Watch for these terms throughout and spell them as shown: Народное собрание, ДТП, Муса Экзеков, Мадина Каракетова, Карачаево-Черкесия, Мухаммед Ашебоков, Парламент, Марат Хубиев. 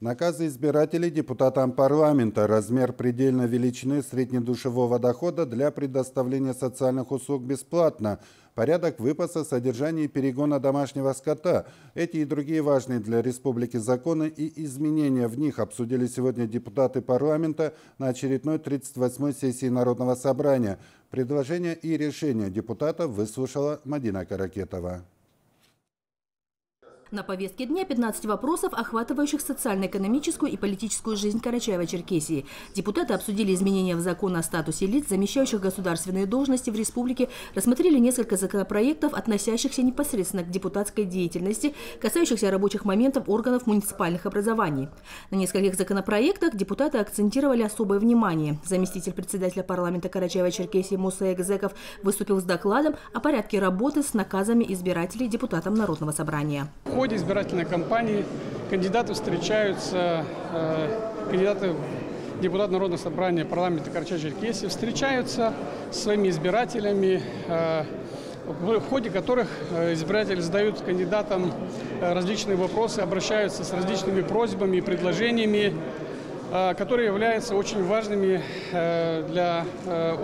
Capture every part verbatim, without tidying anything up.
Наказы избирателей депутатам парламента. Размер предельной величины среднедушевого дохода для предоставления социальных услуг бесплатно. Порядок выпаса, содержание и перегона домашнего скота. Эти и другие важные для республики законы и изменения в них обсудили сегодня депутаты парламента на очередной тридцать восьмой сессии Народного собрания. Предложения и решения депутатов выслушала Мадина Каракетова. На повестке дня пятнадцать вопросов, охватывающих социально-экономическую и политическую жизнь Карачаево-Черкесии. Депутаты обсудили изменения в закон о статусе лиц, замещающих государственные должности в республике, рассмотрели несколько законопроектов, относящихся непосредственно к депутатской деятельности, касающихся рабочих моментов органов муниципальных образований. На нескольких законопроектах депутаты акцентировали особое внимание. Заместитель председателя парламента Карачаево-Черкесии Муса Экзеков выступил с докладом о порядке работы с наказами избирателей депутатам Народного собрания. В ходе избирательной кампании кандидаты встречаются, кандидаты в депутат Народного собрания парламента Карачаево-Черкесии встречаются со своими избирателями, в ходе которых избиратели задают кандидатам различные вопросы, обращаются с различными просьбами и предложениями, которые являются очень важными для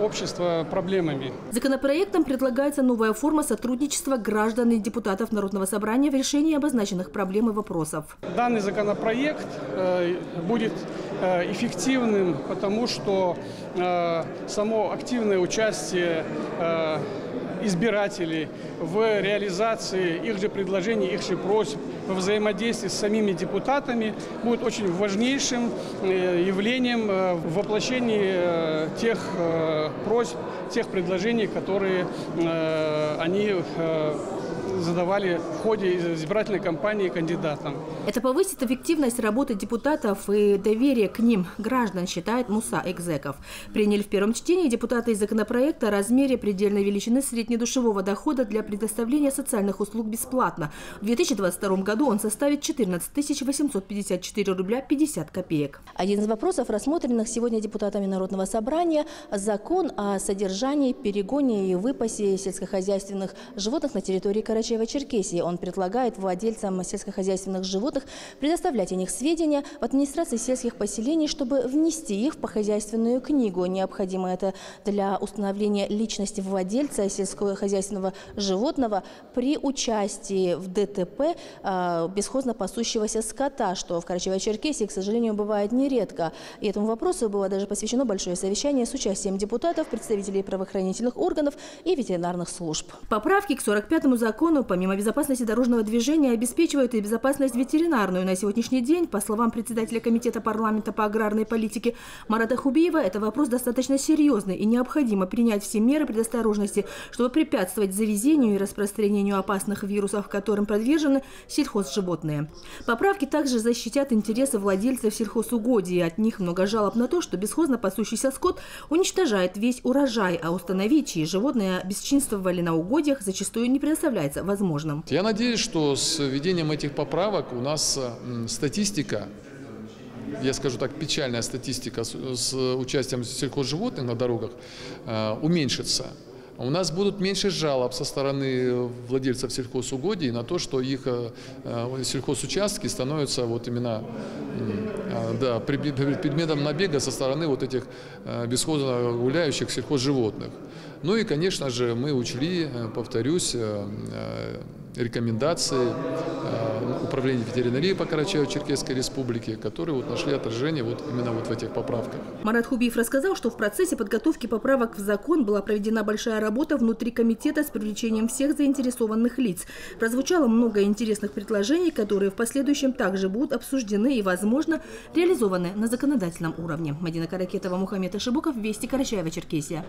общества проблемами. Законопроектом предлагается новая форма сотрудничества граждан и депутатов Народного собрания в решении обозначенных проблем и вопросов. Данный законопроект будет эффективным, потому что само активное участие избирателей в реализации их же предложений, их же просьб, во взаимодействии с самими депутатами будет очень важнейшим явлением в воплощении тех просьб, тех предложений, которые они задавали в ходе избирательной кампании кандидатам. Это повысит эффективность работы депутатов и доверие к ним граждан, считает Муса Экзеков. Приняли в первом чтении депутаты из законопроекта о размере предельной величины среднедушевого дохода для предоставления социальных услуг бесплатно. В две тысячи двадцать втором году он составит четырнадцать тысяч восемьсот пятьдесят четыре рубля пятьдесят копеек. Один из вопросов, рассмотренных сегодня депутатами Народного собрания, закон о содержании, перегоне и выпасе сельскохозяйственных животных на территории Карачаево-Черкесии. Карачаево-Черкесии. Он предлагает владельцам сельскохозяйственных животных предоставлять о них сведения в администрации сельских поселений, чтобы внести их в похозяйственную книгу. Необходимо это для установления личности владельца сельскохозяйственного животного при участии в ДТП э, бесхозно пасущегося скота, что в Карачаево-Черкесии, к сожалению, бывает нередко. И этому вопросу было даже посвящено большое совещание с участием депутатов, представителей правоохранительных органов и ветеринарных служб. Поправки к сорок пятому закону помимо безопасности дорожного движения обеспечивают и безопасность ветеринарную. На сегодняшний день, по словам председателя комитета парламента по аграрной политике Марата Хубиева, это вопрос достаточно серьезный и необходимо принять все меры предосторожности, чтобы препятствовать завезению и распространению опасных вирусов, которым подвержены сельхозживотные. Поправки также защитят интересы владельцев сельхозугодий. От них много жалоб на то, что бесхозно пасущийся скот уничтожает весь урожай, а установить, чьи животные бесчинствовали на угодьях, зачастую не предоставляется возможным. Я надеюсь, что с введением этих поправок у нас статистика, я скажу так, печальная статистика с участием сельхозживотных на дорогах уменьшится. У нас будут меньше жалоб со стороны владельцев сельхозугодий на то, что их сельхозучастки становятся вот именно да, предметом набега со стороны вот этих бесхозно гуляющих сельхозживотных. Ну и, конечно же, мы учли, повторюсь, рекомендации Управления ветеринарии по Карачаево-Черкесской республике, которые вот нашли отражение вот именно вот в этих поправках. Марат Хубиев рассказал, что в процессе подготовки поправок в закон была проведена большая работа внутри комитета с привлечением всех заинтересованных лиц. Прозвучало много интересных предложений, которые в последующем также будут обсуждены и, возможно, реализованы на законодательном уровне. Мадина Каракетова, Мухаммед Ашебоков, Вести Карачаево-Черкесия.